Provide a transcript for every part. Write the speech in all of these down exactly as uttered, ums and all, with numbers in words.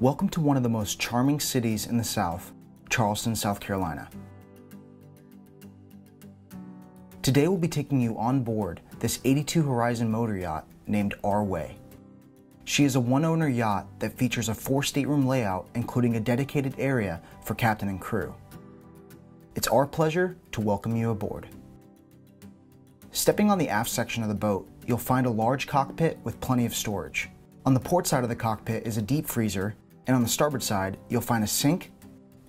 Welcome to one of the most charming cities in the South, Charleston, South Carolina. Today we'll be taking you on board this eighty-two Horizon motor yacht named OUR WAY. She is a one-owner yacht that features a four-stateroom layout including a dedicated area for captain and crew. It's our pleasure to welcome you aboard. Stepping on the aft section of the boat, you'll find a large cockpit with plenty of storage. On the port side of the cockpit is a deep freezer, and on the starboard side, you'll find a sink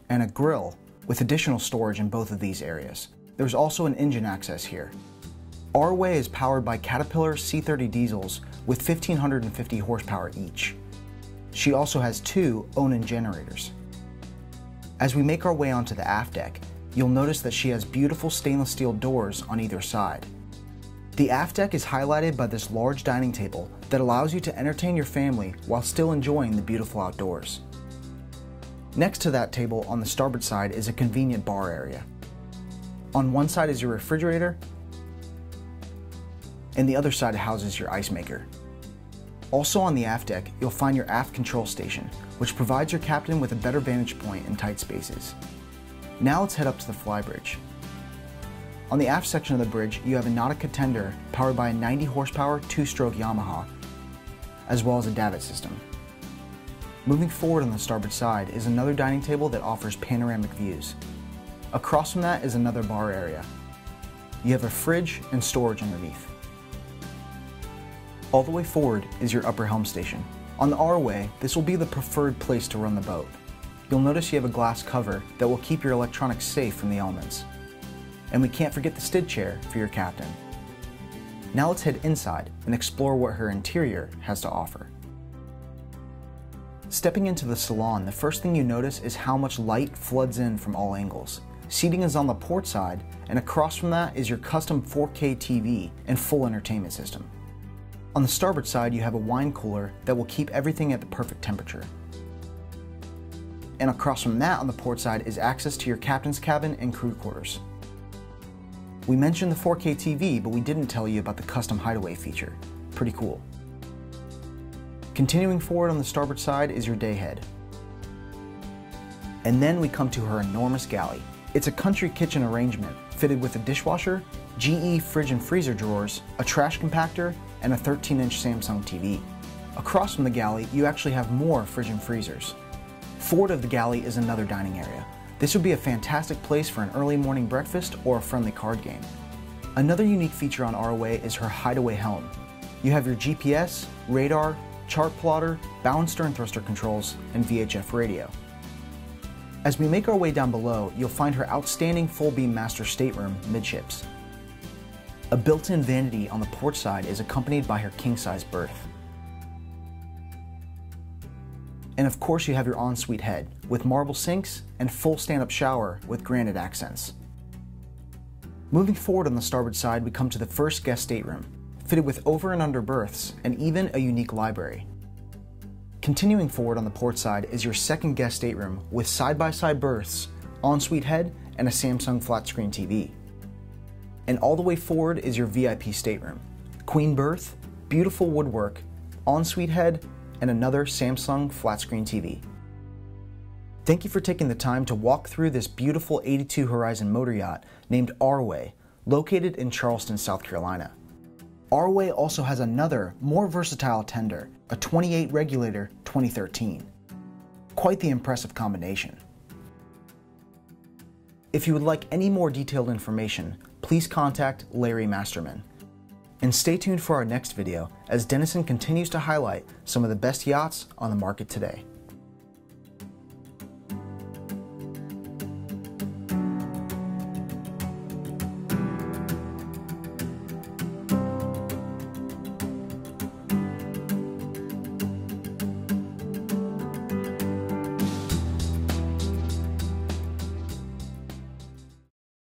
and a grill with additional storage in both of these areas. There's also an engine access here. OUR WAY is powered by Caterpillar C thirty diesels with fifteen hundred fifty horsepower each. She also has two Onan generators. As we make our way onto the aft deck, you'll notice that she has beautiful stainless steel doors on either side. The aft deck is highlighted by this large dining table that allows you to entertain your family while still enjoying the beautiful outdoors. Next to that table on the starboard side is a convenient bar area. On one side is your refrigerator, and the other side houses your ice maker. Also on the aft deck, you'll find your aft control station, which provides your captain with a better vantage point in tight spaces. Now let's head up to the flybridge. On the aft section of the bridge, you have a Nautica tender powered by a ninety horsepower two-stroke Yamaha, as well as a davit system. Moving forward on the starboard side is another dining table that offers panoramic views. Across from that is another bar area. You have a fridge and storage underneath. All the way forward is your upper helm station. On the OUR WAY, this will be the preferred place to run the boat. You'll notice you have a glass cover that will keep your electronics safe from the elements. And we can't forget the STID chair for your captain. Now let's head inside and explore what her interior has to offer. Stepping into the salon, the first thing you notice is how much light floods in from all angles. Seating is on the port side, and across from that is your custom four K T V and full entertainment system. On the starboard side, you have a wine cooler that will keep everything at the perfect temperature. And across from that on the port side is access to your captain's cabin and crew quarters. We mentioned the four K T V, but we didn't tell you about the custom hideaway feature. Pretty cool. Continuing forward on the starboard side is your dayhead. And then we come to her enormous galley. It's a country kitchen arrangement fitted with a dishwasher, G E fridge and freezer drawers, a trash compactor, and a thirteen inch Samsung T V. Across from the galley, you actually have more fridge and freezers. Forward of the galley is another dining area. This would be a fantastic place for an early morning breakfast or a friendly card game. Another unique feature on OUR WAY is her hideaway helm. You have your G P S, radar, chart plotter, bow and stern thruster controls, and V H F radio. As we make our way down below, you'll find her outstanding full beam master stateroom midships. A built-in vanity on the port side is accompanied by her king-size berth. And of course you have your ensuite head with marble sinks and full stand-up shower with granite accents. Moving forward on the starboard side, we come to the first guest stateroom, fitted with over and under berths and even a unique library. Continuing forward on the port side is your second guest stateroom with side-by-side berths, ensuite head, and a Samsung flat-screen T V. And all the way forward is your V I P stateroom, queen berth, beautiful woodwork, ensuite head, and another Samsung flat-screen T V. Thank you for taking the time to walk through this beautiful eighty-two Horizon motor yacht named OUR WAY, located in Charleston, South Carolina. OUR WAY also has another, more versatile tender, a twenty-eight Regulator twenty thirteen. Quite the impressive combination. If you would like any more detailed information, please contact Larry Masterman. And stay tuned for our next video as Denison continues to highlight some of the best yachts on the market today.